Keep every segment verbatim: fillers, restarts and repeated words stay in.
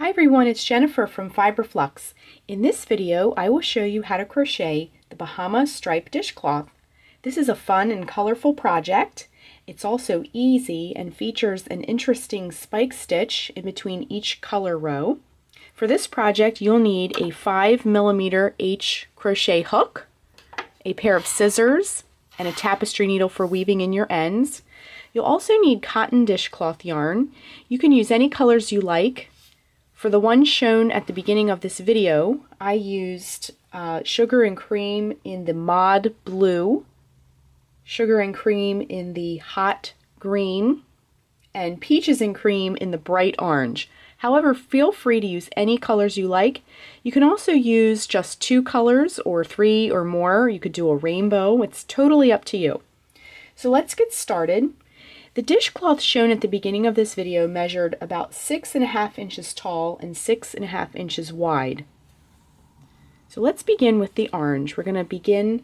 Hi everyone, it's Jennifer from Fiber Flux. In this video, I will show you how to crochet the Bahama Stripe Dishcloth. This is a fun and colorful project. It's also easy and features an interesting spike stitch in between each color row. For this project, you'll need a five millimeter H crochet hook, a pair of scissors, and a tapestry needle for weaving in your ends. You'll also need cotton dishcloth yarn. You can use any colors you like. For the one shown at the beginning of this video, I used uh, Sugar and Cream in the Mod Blue, Sugar and Cream in the Hot Green, and Peaches and Cream in the Bright Orange. However, feel free to use any colors you like. You can also use just two colors or three or more. You could do a rainbow. It's totally up to you. So let's get started. The dishcloth shown at the beginning of this video measured about six and a half inches tall and six and a half inches wide. So let's begin with the orange. We're going to begin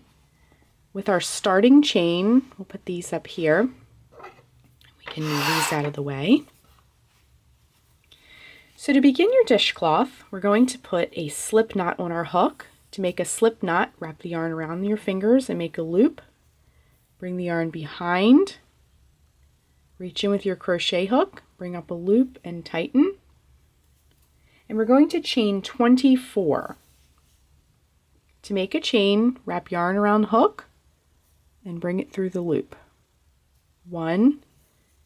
with our starting chain. We'll put these up here. We can move these out of the way. So to begin your dishcloth, we're going to put a slip knot on our hook. To make a slip knot, wrap the yarn around your fingers and make a loop. Bring the yarn behind. Reach in with your crochet hook, bring up a loop and tighten. And we're going to chain twenty-four. To make a chain, wrap yarn around hook and bring it through the loop. One,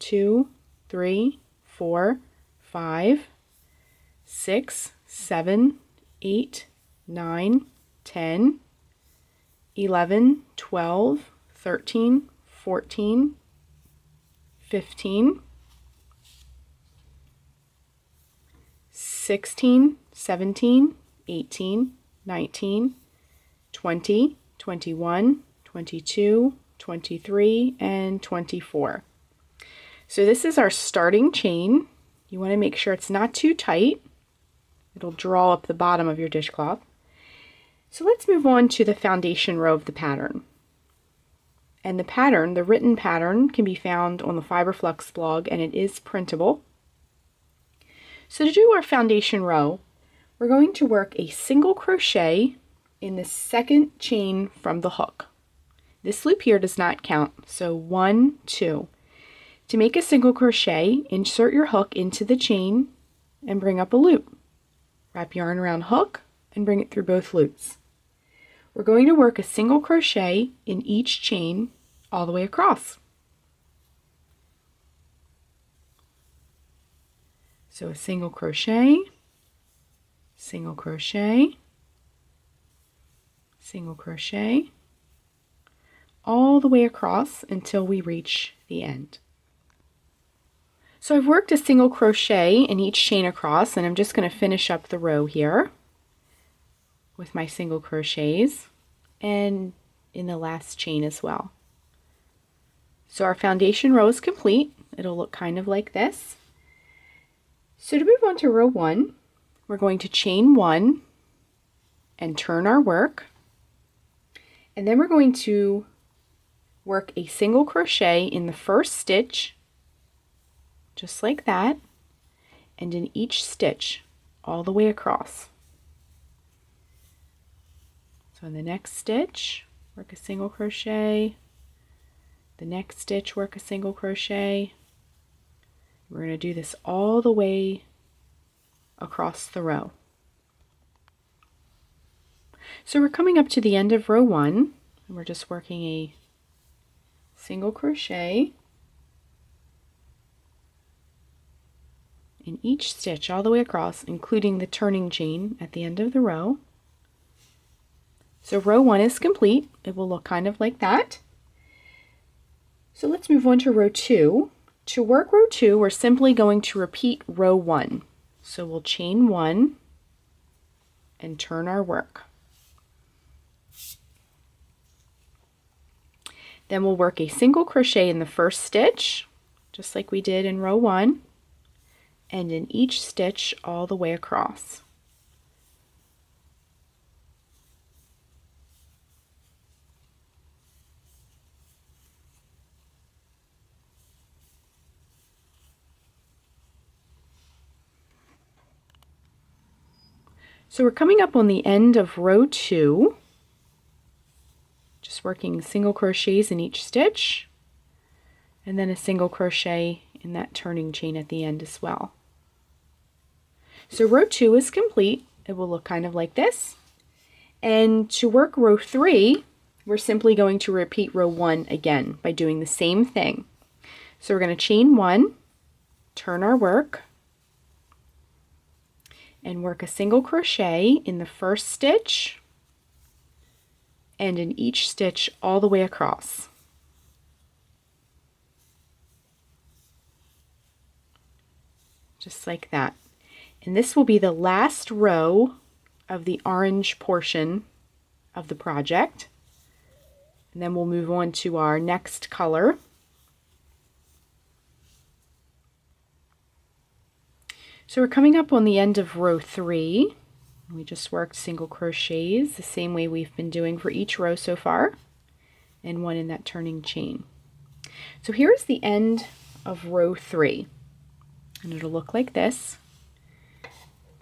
two, three, four, five, six, seven, eight, nine, ten, eleven, twelve, thirteen, fourteen, fifteen, sixteen, seventeen, eighteen, nineteen, twenty, twenty-one, twenty-two, twenty-three, and twenty-four. So this is our starting chain. You want to make sure it's not too tight. It'll draw up the bottom of your dishcloth. So let's move on to the foundation row of the pattern. And the pattern, the written pattern, can be found on the Fiber Flux blog, and it is printable. So to do our foundation row, we're going to work a single crochet in the second chain from the hook. This loop here does not count, so one, two. To make a single crochet, insert your hook into the chain and bring up a loop. Wrap yarn around hook and bring it through both loops. We're going to work a single crochet in each chain all the way across. So a single crochet, single crochet, single crochet, all the way across until we reach the end. So I've worked a single crochet in each chain across, and I'm just going to finish up the row here with my single crochets and in the last chain as well. So our foundation row is complete. It'll look kind of like this. So to move on to row one, we're going to chain one and turn our work, and then we're going to work a single crochet in the first stitch just like that, and in each stitch all the way across. So in the next stitch, work a single crochet, the next stitch, work a single crochet. We're going to do this all the way across the row. So we're coming up to the end of row one, and we're just working a single crochet in each stitch all the way across, including the turning chain at the end of the row. So row one is complete. It will look kind of like that. So let's move on to row two. To work row two, we're simply going to repeat row one. So we'll chain one and turn our work. Then we'll work a single crochet in the first stitch, just like we did in row one, and in each stitch all the way across. So we're coming up on the end of row two, just working single crochets in each stitch, and then a single crochet in that turning chain at the end as well. So row two is complete. It will look kind of like this. And to work row three, we're simply going to repeat row one again by doing the same thing. So we're going to chain one, turn our work, and work a single crochet in the first stitch and in each stitch all the way across. Just like that. And this will be the last row of the orange portion of the project. And then we'll move on to our next color. So we're coming up on the end of row three. We just worked single crochets the same way we've been doing for each row so far, and one in that turning chain. So here is the end of row three, and it'll look like this.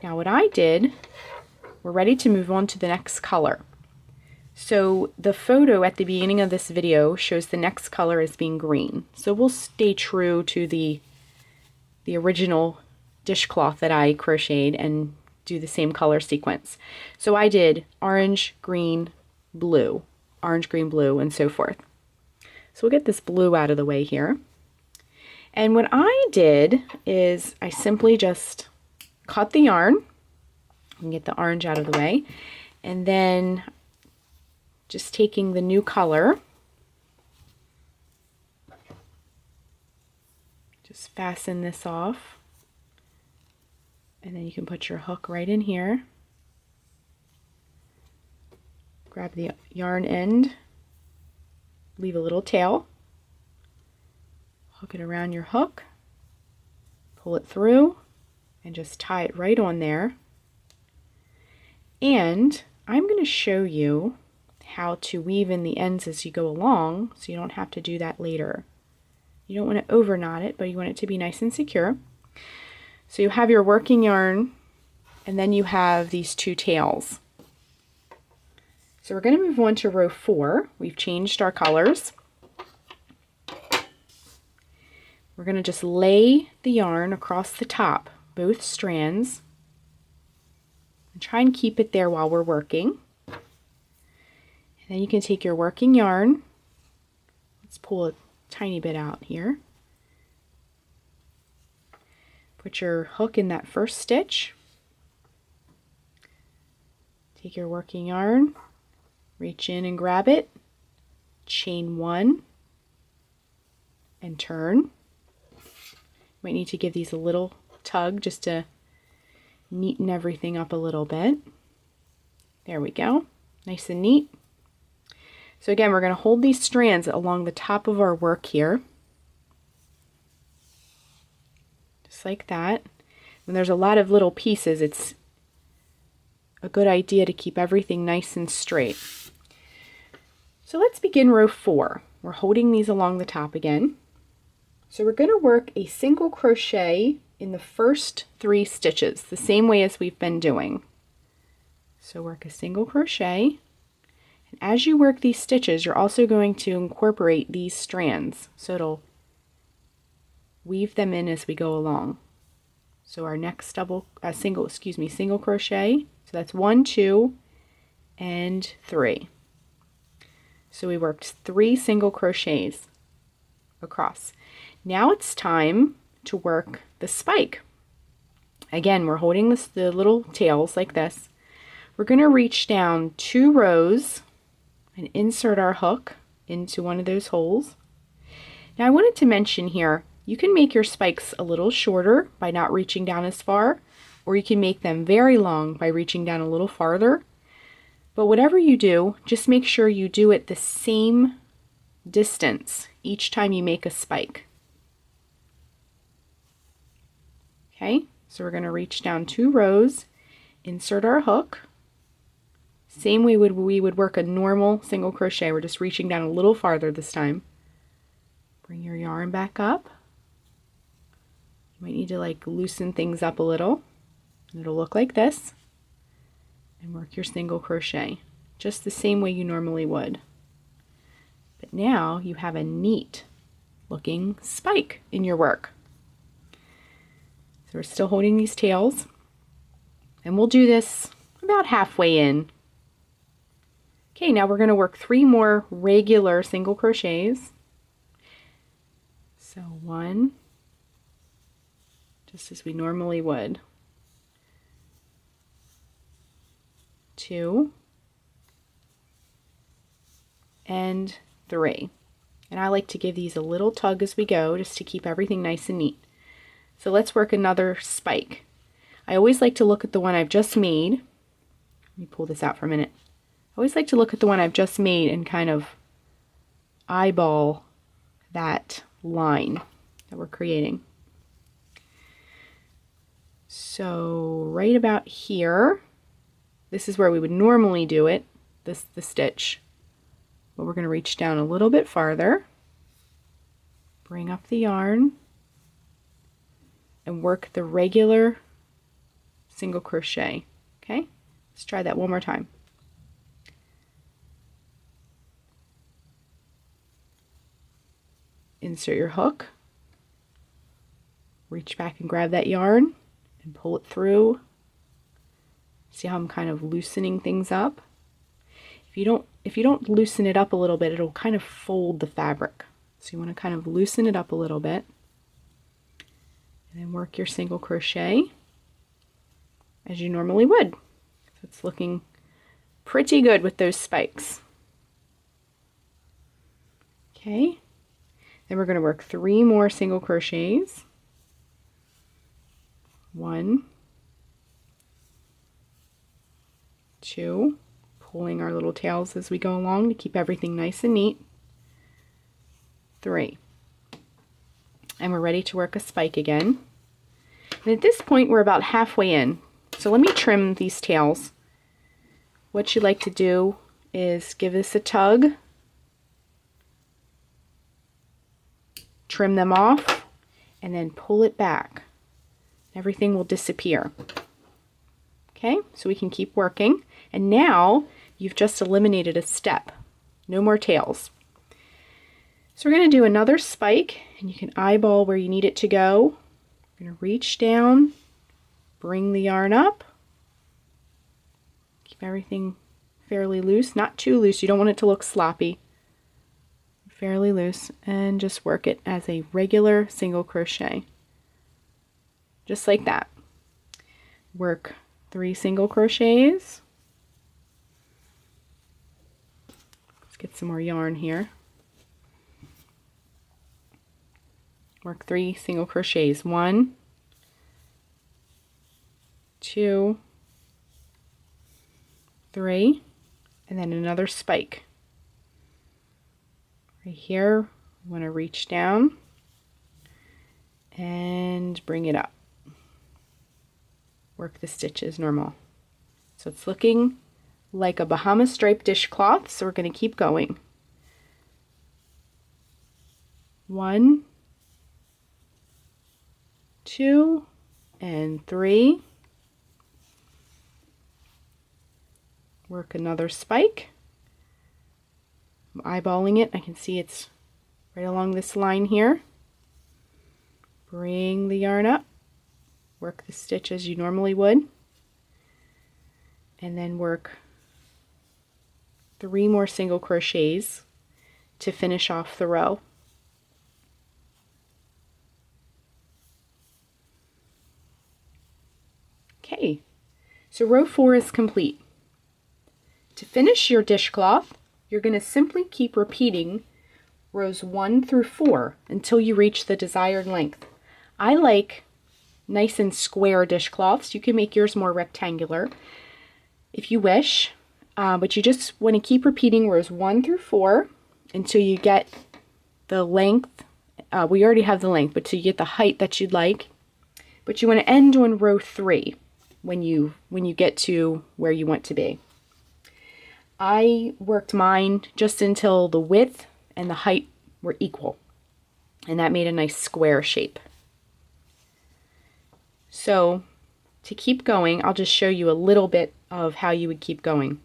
Now what I did, we're ready to move on to the next color. So the photo at the beginning of this video shows the next color as being green. So we'll stay true to the, the original dishcloth that I crocheted and do the same color sequence. So I did orange, green, blue, orange, green, blue, and so forth. So we'll get this blue out of the way here. And what I did is I simply just cut the yarn and get the orange out of the way, and then just taking the new color, just fasten this off, and then you can put your hook right in here, grab the yarn end, leave a little tail, hook it around your hook, pull it through, and just tie it right on there. And I'm going to show you how to weave in the ends as you go along, so you don't have to do that later. You don't want to over knot it, but you want it to be nice and secure. So you have your working yarn, and then you have these two tails. So we're going to move on to row four. We've changed our colors. We're going to just lay the yarn across the top, both strands, and try and keep it there while we're working. And then you can take your working yarn, let's pull a tiny bit out here, put your hook in that first stitch, take your working yarn, reach in and grab it, chain one, and turn. You might need to give these a little tug just to neaten everything up a little bit. There we go, nice and neat. So again, we're going to hold these strands along the top of our work here, just like that. When there's a lot of little pieces, it's a good idea to keep everything nice and straight. So let's begin row four. We're holding these along the top again. So we're going to work a single crochet in the first three stitches, the same way as we've been doing. So work a single crochet, and as you work these stitches, you're also going to incorporate these strands, so it'll weave them in as we go along. So our next double, uh, single, excuse me, single crochet, so that's one, two, and three. So we worked three single crochets across. Now it's time to work the spike. Again, we're holding this, the little tails like this. We're going to reach down two rows and insert our hook into one of those holes. Now I wanted to mention here, you can make your spikes a little shorter by not reaching down as far, or you can make them very long by reaching down a little farther. But whatever you do, just make sure you do it the same distance each time you make a spike. Okay, so we're going to reach down two rows, insert our hook, same way would we would work a normal single crochet. We're just reaching down a little farther this time. Bring your yarn back up. You might need to like loosen things up a little. It'll look like this. and work your single crochet just the same way you normally would. But now you have a neat looking spike in your work. So we're still holding these tails, and we'll do this about halfway in. Okay, now we're going to work three more regular single crochets. So one, just as we normally would, two, and three. And I like to give these a little tug as we go, just to keep everything nice and neat. So let's work another spike. I always like to look at the one I've just made. Let me pull this out for a minute. I always like to look at the one I've just made and kind of eyeball that line that we're creating. So right about here, this is where we would normally do it, this the stitch. But we're going to reach down a little bit farther, bring up the yarn, and work the regular single crochet. Okay, let's try that one more time. Insert your hook, reach back and grab that yarn and pull it through. See how I'm kind of loosening things up? If you don't If you don't loosen it up a little bit, it'll kind of fold the fabric. So you want to kind of loosen it up a little bit, and then work your single crochet as you normally would. So it's looking pretty good with those spikes. Okay, then we're going to work three more single crochets. One, two, pulling our little tails as we go along to keep everything nice and neat. Three. And we're ready to work a spike again. And at this point, we're about halfway in. So let me trim these tails. What you like to do is give this a tug, trim them off, and then pull it back. Everything will disappear. Okay, so we can keep working. And now you've just eliminated a step. No more tails. So we're going to do another spike, and you can eyeball where you need it to go. You're going to reach down, bring the yarn up, keep everything fairly loose, not too loose. You don't want it to look sloppy. Fairly loose, and just work it as a regular single crochet. Just like that. Work three single crochets. Let's get some more yarn here. Work three single crochets. One, two, three, and then another spike. Right here, we want to reach down and bring it up. Work the stitch as normal. So it's looking like a Bahama Stripe dishcloth, so we're going to keep going. One, two, and three. Work another spike. I'm eyeballing it. I can see it's right along this line here. Bring the yarn up, work the stitch as you normally would, and then work three more single crochets to finish off the row. Okay, so row four is complete. To finish your dishcloth, you're going to simply keep repeating rows one through four until you reach the desired length. I like nice and square dishcloths. You can make yours more rectangular if you wish, uh, but you just want to keep repeating rows one through four until you get the length. Uh, we already have the length, but till you get the height that you'd like. But you want to end on row three when you when you get to where you want to be. I worked mine just until the width and the height were equal, and that made a nice square shape. So to keep going, I'll just show you a little bit of how you would keep going.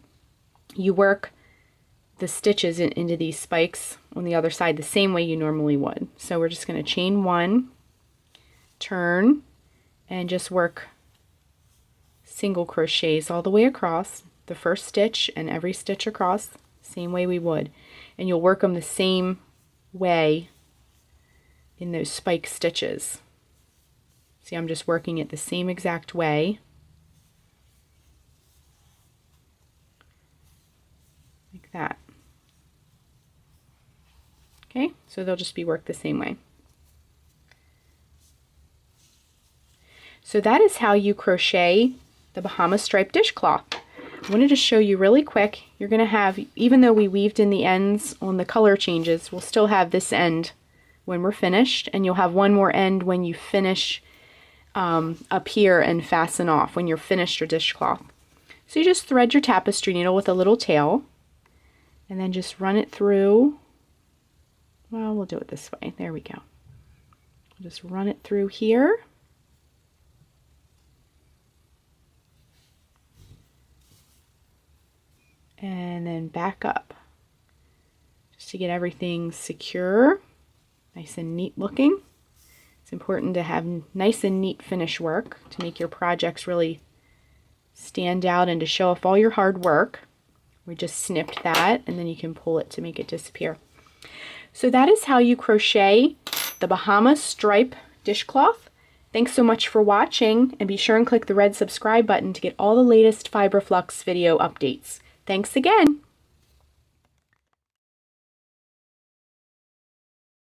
You work the stitches in, into these spikes on the other side the same way you normally would. So we're just going to chain one, turn, and just work single crochets all the way across the first stitch and every stitch across, same way we would. And you'll work them the same way in those spike stitches. See, I'm just working it the same exact way. Like that. Okay, so they'll just be worked the same way. So that is how you crochet the Bahama Stripe dishcloth. I wanted to show you really quick. You're going to have, even though we weaved in the ends on the color changes, we'll still have this end when we're finished, and you'll have one more end when you finish um, up here and fasten off when you're finished your dishcloth. So you just thread your tapestry needle with a little tail and then just run it through. Well, we'll do it this way. There we go. Just run it through here. And then back up just to get everything secure. Nice and neat looking. It's important to have nice and neat finish work to make your projects really stand out and to show off all your hard work. We just snipped that, and then you can pull it to make it disappear. So that is how you crochet the Bahama Stripe dishcloth. Thanks so much for watching, and be sure and click the red subscribe button to get all the latest Fiber Flux video updates. Thanks again!